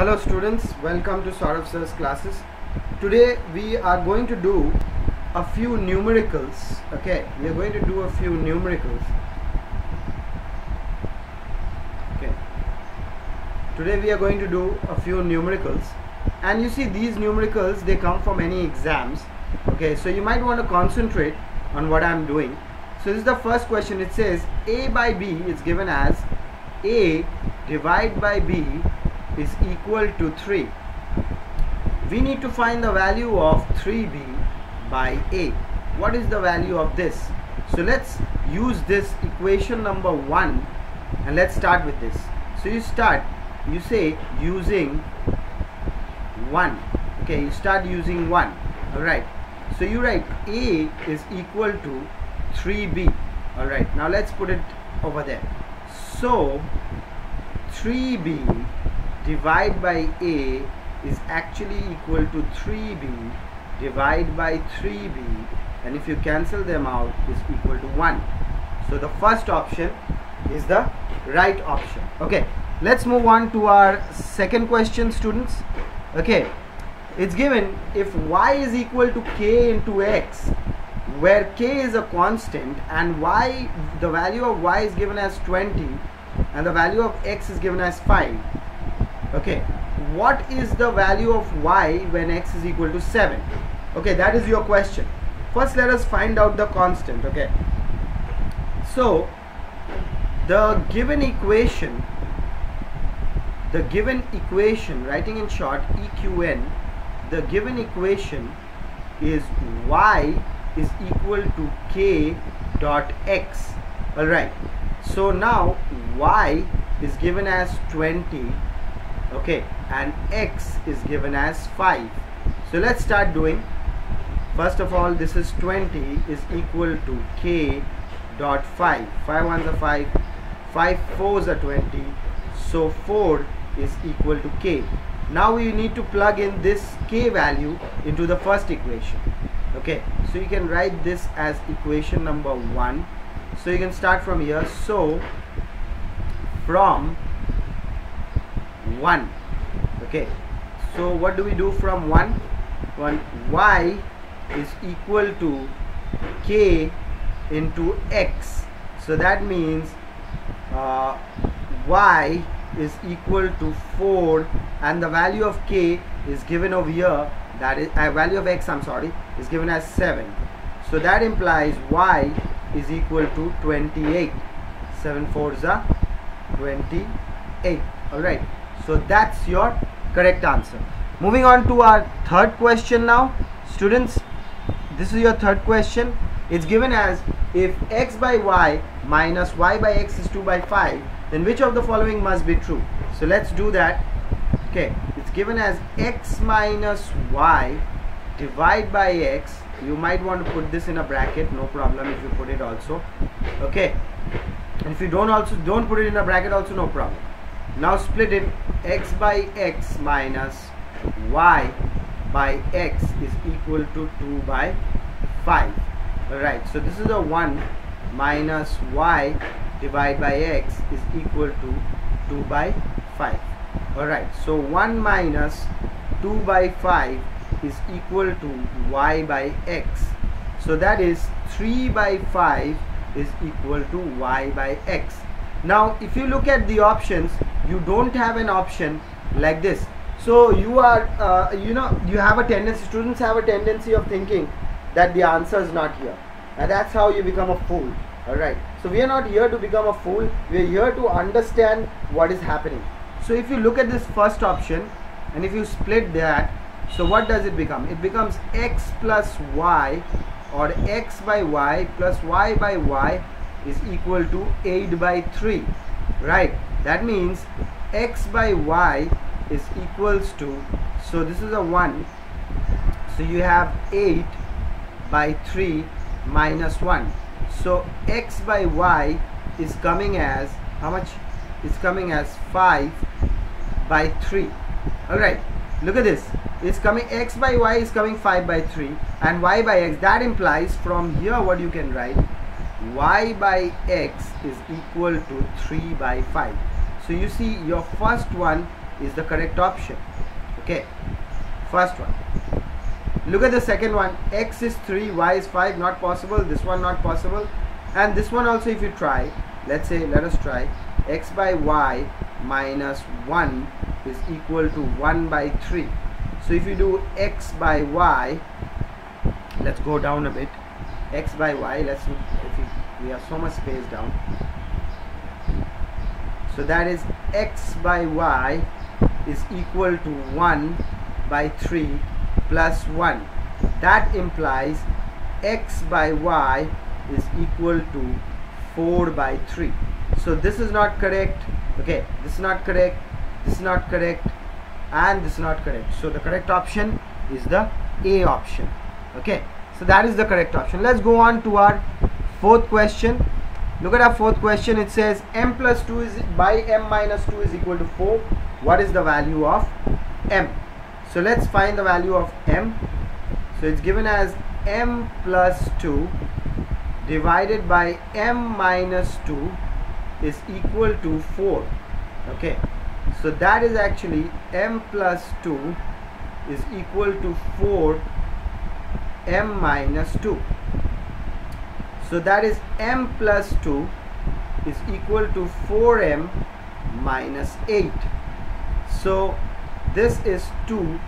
Hello students, welcome to Saurabh Sir's classes. Today we are going to do a few numericals. Okay, we are going to do a few numericals. Okay, today we are going to do a few numericals, and you see these numericals, they come from any exams. Okay, so you might want to concentrate on what I am doing. So this is the first question. It says A by B is given as A divided by B is equal to 3. We need to find the value of 3b by a. What is the value of this? So let's use this equation number 1 and let's start with this. So you say using 1. Okay, you start using 1. Alright, so you write a is equal to 3b. Alright, now let's put it over there. So 3b divided by a is actually equal to 3b divided by 3b, and if you cancel them out, is equal to 1. So the first option is the right option. Okay, let's move on to our second question, students. Okay, it's given if y is equal to k into x, where k is a constant and y, the value of y is given as 20 and the value of x is given as 5. Okay, what is the value of y when x is equal to 7? Okay, that is your question. First let us find out the constant. Okay, so the given equation, writing in short EQN, the given equation is y is equal to k dot x. Alright, so now y is given as 20, okay, and x is given as 5. So let's start doing. First of all, this is 20 is equal to k dot 5. 5 ones are 5, 5 fours are 20, so 4 is equal to k. Now we need to plug in this k value into the first equation. Okay, so you can write this as equation number 1. So you can start from here. So from 1, okay, so what do we do from 1? Y is equal to k into x, so that means y is equal to 4, and the value of k is given over here, that is value of x, I'm sorry, is given as 7. So that implies y is equal to 28. 7 fours are 28. Alright, so that's your correct answer. Moving on to our third question now, students. This is your third question. It's given as if x by y minus y by x is 2 by 5, then which of the following must be true? So let's do that. Okay, it's given as x minus y divided by x. You might want to put this in a bracket, no problem if you put it also. Okay, and if you don't put it in a bracket also, no problem. Now split it. X by x minus y by x is equal to 2 by 5. Alright, so this is the 1 minus y divided by x is equal to 2 by 5. Alright, so 1 minus 2 by 5 is equal to y by x. So that is 3 by 5 is equal to y by x. Now if you look at the options, you don't have an option like this. So you are you have a tendency, students have a tendency of thinking that the answer is not here, and that's how you become a fool. Alright, so we are not here to become a fool, we are here to understand what is happening. So if you look at this first option and if you split that, so what does it become? It becomes x plus y, or x by y plus y by y is equal to 8 by 3, right? That means x by y is equals to, so this is a 1, so you have 8 by 3 minus 1. So x by y is coming as how much? It's coming as 5 by 3. Alright, look at this. It's coming, x by y is coming 5 by 3 and y by x. That implies from here what you can write, y by x is equal to 3 by 5. So you see your first one is the correct option. Okay, first one. Look at the second one. X is 3, Y is 5, not possible. This one not possible. And this one also, if you try, let's say, let us try, X by Y minus 1 is equal to 1 by 3. So if you do X by Y, let's go down a bit, X by Y, let's, we have so much space down, so that is X by Y is equal to 1 by 3 plus 1. That implies X by Y is equal to 4 by 3. So this is not correct. Okay, this is not correct, this is not correct, and this is not correct. So the correct option is the A option. Okay, so that is the correct option. Let's go on to our fourth question. Look at our fourth question. It says m plus 2 is by m minus 2 is equal to 4. What is the value of m? So let's find the value of m. So it's given as m plus 2 divided by m minus 2 is equal to 4. Okay, so that is actually m plus 2 is equal to 4 m minus 2. So that is m plus 2 is equal to 4m minus 8. So this is 2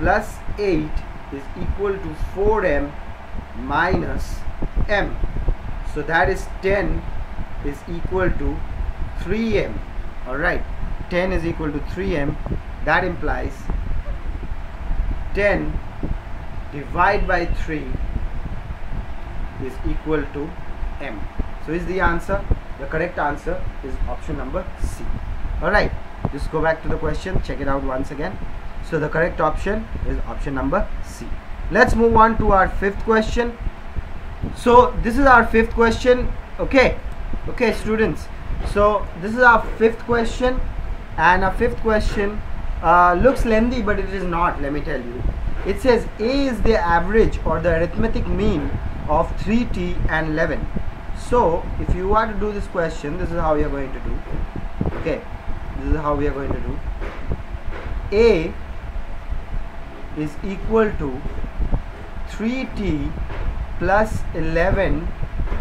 plus 8 is equal to 4m minus m. So that is 10 is equal to 3m. Alright, 10 is equal to 3m. That implies 10 divided by 3 is equal to m. So is the answer, the correct answer is option number C. Alright, just go back to the question, check it out once again. So the correct option is option number C. Let's move on to our fifth question. So this is our fifth question. Okay students, so this is our fifth question, and our fifth question looks lengthy, but it is not, let me tell you. It says A is the average or the arithmetic mean of 3t and 11. So if you are to do this question, this is how we are going to do. Okay, this is how we are going to do. A is equal to 3t plus 11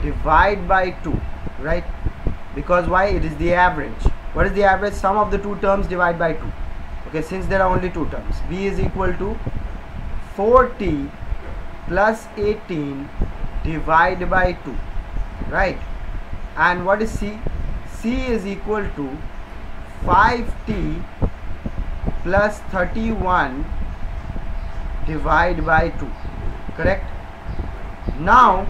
divided by 2, right? Because why? It is the average. What is the average? Sum of the two terms divided by 2. Okay, since there are only two terms, B is equal to 4t plus 18 divided by 2, right? And what is C? C is equal to 5t plus 31 divided by 2, correct? Now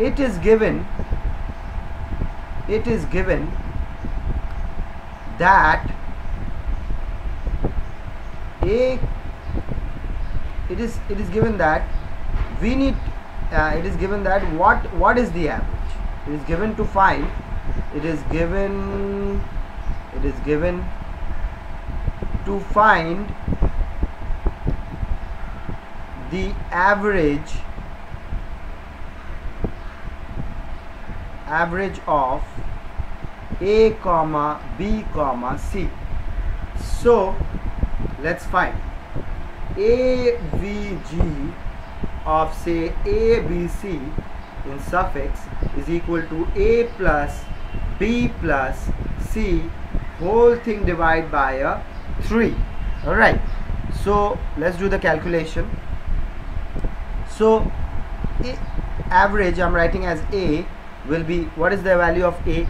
it is given that it is given that what is the average? It is given to find. It is given to find the average of A comma B comma C. So let's find AVG of say ABC in suffix is equal to A plus B plus C whole thing divided by a 3. Alright, so let's do the calculation. So average I'm writing as A will be, what is the value of A?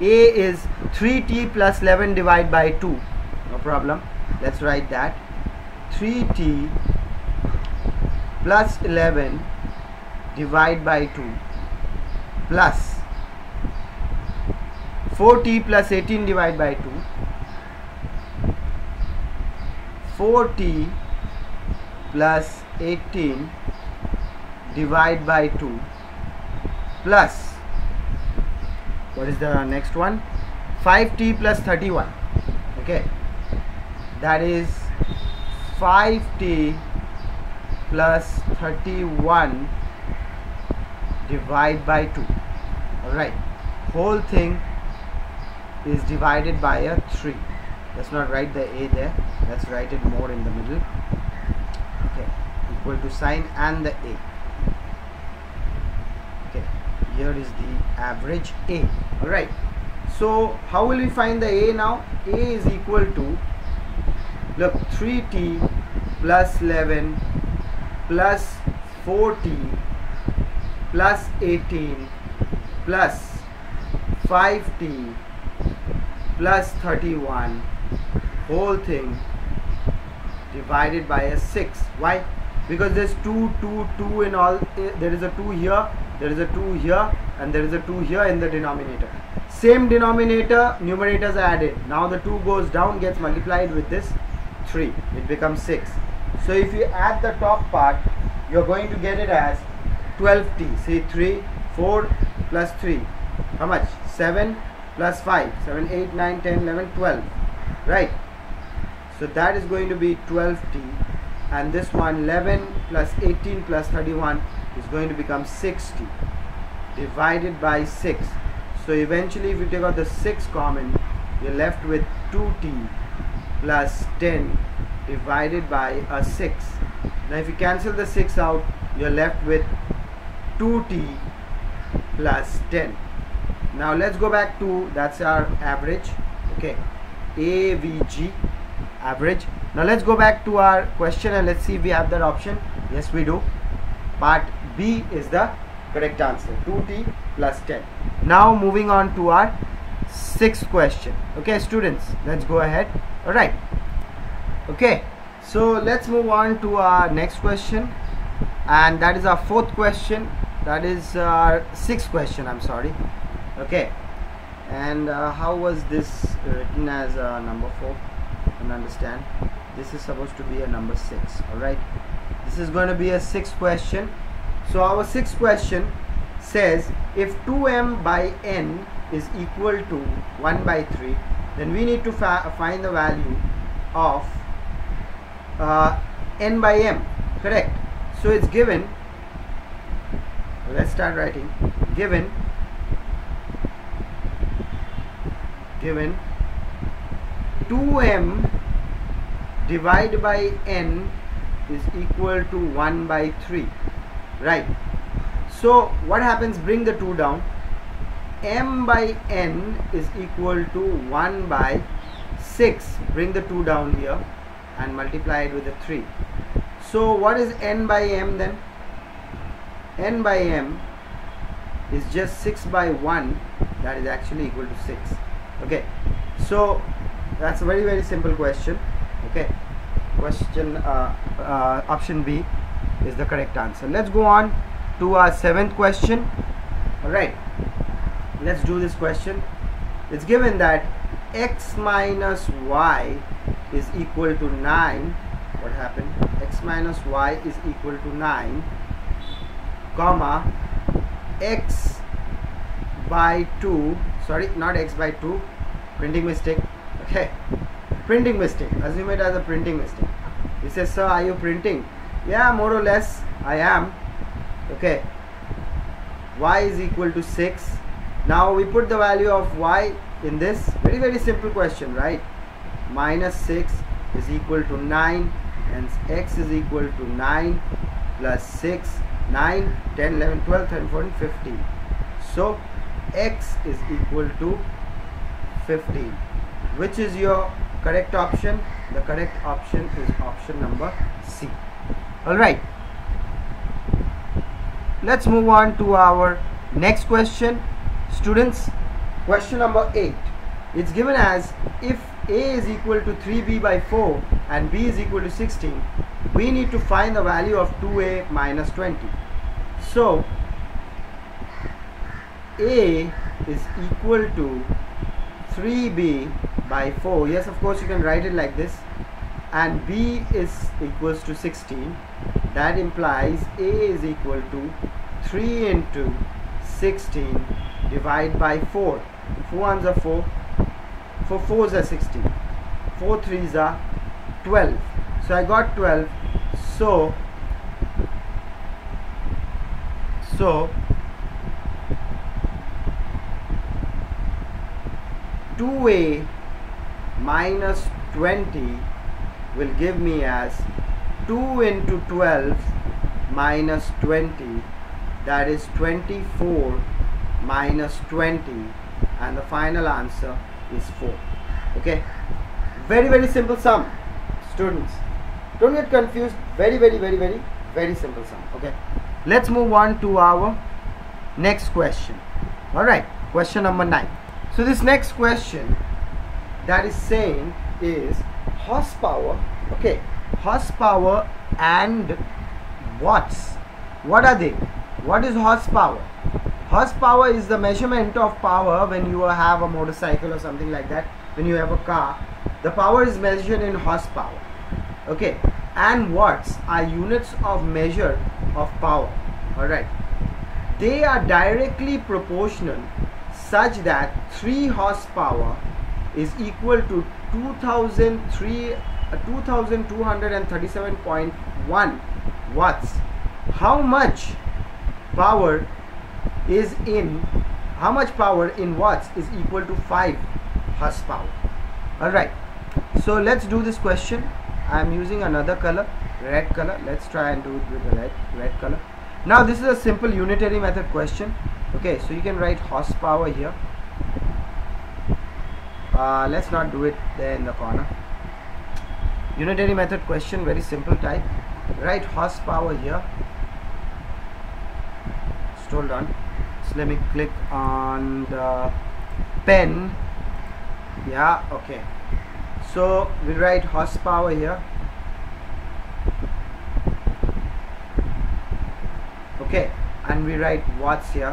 A is 3t plus 11 divided by 2. No problem, let's write that. 3t plus 11 divided by 2 plus 4t plus 18 divided by 2, 4t plus 18 divided by 2 plus, what is the next one? 5t plus 31. Okay, that is 5t plus 31 divided by 2. Alright, whole thing is divided by a 3. Let's not write the a there, let's write it more in the middle. Okay, equal to sine and the a. Okay, here is the average a. All right, so how will we find the a now? A is equal to, look, 3t plus 11 plus 4t plus 18 plus 5t plus 31 whole thing divided by a 6. Why? Because there's 2, 2, 2 in all. There is a 2 here, there is a 2 here, and there is a 2 here in the denominator. Same denominator, numerators are added. Now the 2 goes down, gets multiplied with this 3, it becomes 6. So if you add the top part, you're going to get it as 12t. See, 3, 4 plus 3, how much? 7 plus 5, 7, 8, 9, 10, 11, 12, right? So that is going to be 12t, and this one 11 plus 18 plus 31 is going to become 60 divided by 6. So eventually if you take out the 6 common, you're left with 2t plus 10 divided by a 6. Now if you cancel the 6 out, you're left with 2t plus 10. Now let's go back to, that's our average. Okay, AVG, average. Now let's go back to our question and let's see if we have that option. Yes, we do. Part B is the correct answer, 2t plus 10. Now moving on to our 6th question. Okay students, let's go ahead. All right, okay, so let's move on to our next question, and that is our 4th question, that is our 6th question, I'm sorry. Okay, and how was this written as number 4? I don't understand. This is supposed to be a number 6. All right, this is going to be a 6th question. So our 6th question says, if 2m by n is equal to 1 by 3, then we need to find the value of n by m, correct? So it's given, let's start writing, given 2m divided by n is equal to 1 by 3, right? So what happens, bring the 2 down, m by n is equal to 1 by 6, bring the 2 down here and multiply it with a 3. So what is n by m then? N by m is just 6 by 1, that is actually equal to 6. Okay, so that's a very, very simple question. Okay, question option B is the correct answer. Let's go on to our 7th question. All right, let's do this question. It's given that x minus y is equal to 9. What happened? X minus y is equal to 9, comma, x by 2, sorry, not x by 2, printing mistake. Okay, printing mistake, assume it as a printing mistake. He says, sir, are you printing? Yeah, more or less I am. Okay, y is equal to 6. Now we put the value of y in this, very, very simple question, right? Minus 6 is equal to 9, and x is equal to 9 plus 6, 9, 10, 11, 12, 13, 14, 15. So x is equal to 15, which is your correct option. The correct option is option number C. All right, let's move on to our next question, students. Question number 8, it's given as, if a is equal to 3b by 4 and b is equal to 16, we need to find the value of 2a minus 20. So a is equal to 3b by 4, yes, of course you can write it like this, and b is equals to 16. That implies a is equal to 3 into 16 divided by 4. 4 ones are 4, 4 fours are 16, 4 threes are 12. So I got 12. So 2a minus 20 will give me as 2 into 12 minus 20, that is 24 minus 20, and the final answer is 4. Okay, very simple sum, students. Don't get confused. Very simple sum. Okay, let's move on to our next question. All right, question number 9. So this next question that is saying is horsepower. Okay, horsepower and watts, what are they? What is horsepower? Horsepower is the measurement of power when you have a motorcycle or something like that. When you have a car, the power is measured in horsepower. Okay, and watts are units of measure of power. Alright, they are directly proportional such that 3 horsepower is equal to 2237.1 watts. How much power is in watts is equal to 5 horsepower. Alright, so let's do this question. I am using another color, red color. Let's try and do it with the red color. Now this is a simple unitary method question. Okay, so you can write horsepower here. Let's not do it there in the corner. Unitary method question, very simple type. Write horsepower here. Just hold on. So let me click on the pen. Yeah, okay. So we write horsepower here. Okay, and we write watts here.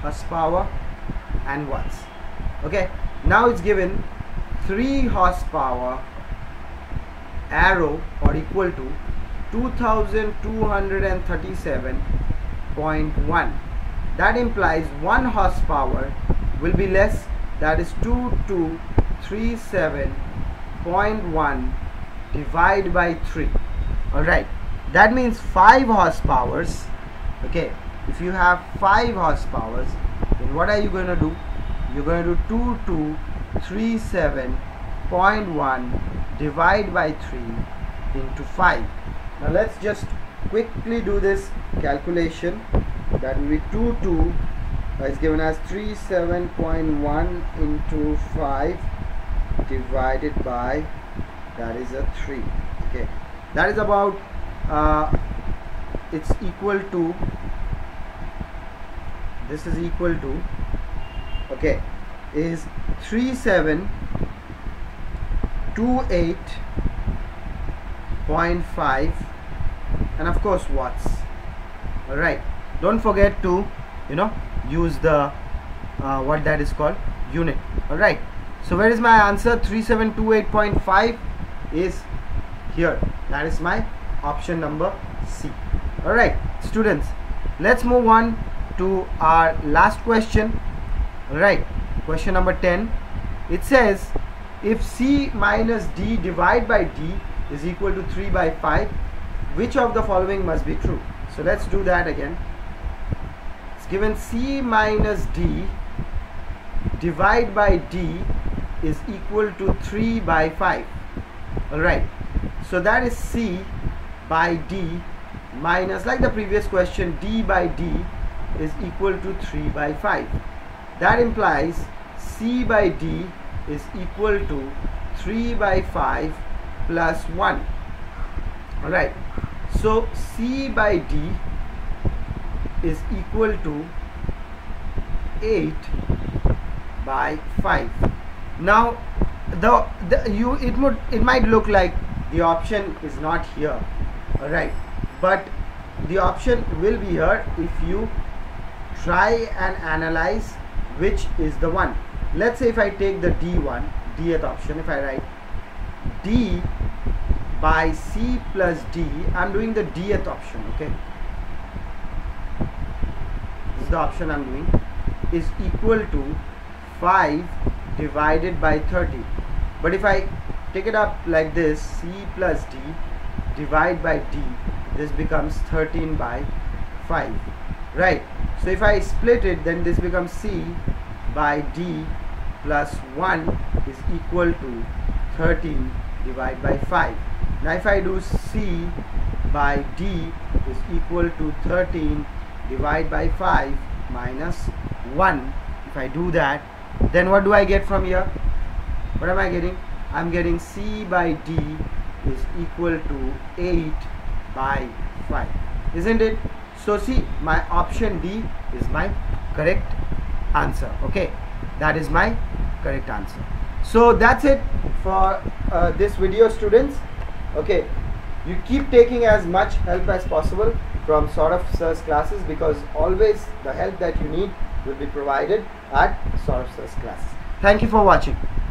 Horsepower and watts. Okay, now it's given 3 horsepower arrow or equal to 2237.1. that implies 1 horsepower will be less, that is 2237.1 divided by 3. Alright, that means 5 horsepowers. Okay, if you have 5 horsepowers, then what are you going to do? You're going to do 2237.1 divided by 3 into 5. Now let's just quickly do this calculation. That will be 22. It's given as 37.1 into 5 divided by, that is a 3. Okay, that is about it's equal to, this is equal to, okay, is 3728.5, and of course watts. All right, don't forget to, you know, use the what that is called, unit. All right, so where is my answer? 3728.5 is here. That is my option number C. All right, students, let's move on to our last question. All right, question number 10. It says if C minus D divided by D is equal to 3/5, which of the following must be true? So let's do that again. It's given C minus D divided by D is equal to 3/5. Alright, so that is C by D minus, like the previous question, D by D is equal to 3/5. That implies C by D is equal to 3/5 plus 1. Alright, so C by D is equal to 8/5. Now it might look like the option is not here. All right, but the option will be here if you try and analyze which is the one. Let's say if I take the D one, Dth option, if I write D by C plus D, I'm doing the Dth option. Okay, this is the option I'm doing, is equal to 5 divided by 30. But if I take it up like this, C plus D divided by D, this becomes 13/5. Right, so if I split it, then this becomes C by D plus 1 is equal to 13 divided by 5. Now if I do C by D is equal to 13 divided by 5 minus 1. If I do that, then what do I get from here? What am I getting? I'm getting C by D is equal to 8 by 5. Isn't it? So see, my option D is my correct answer. Okay, that is my correct answer. So that's it for this video, students. Okay, you keep taking as much help as possible from Saurabh Sir's classes, because always the help that you need will be provided at Saurabh Sir's classes. Thank you for watching.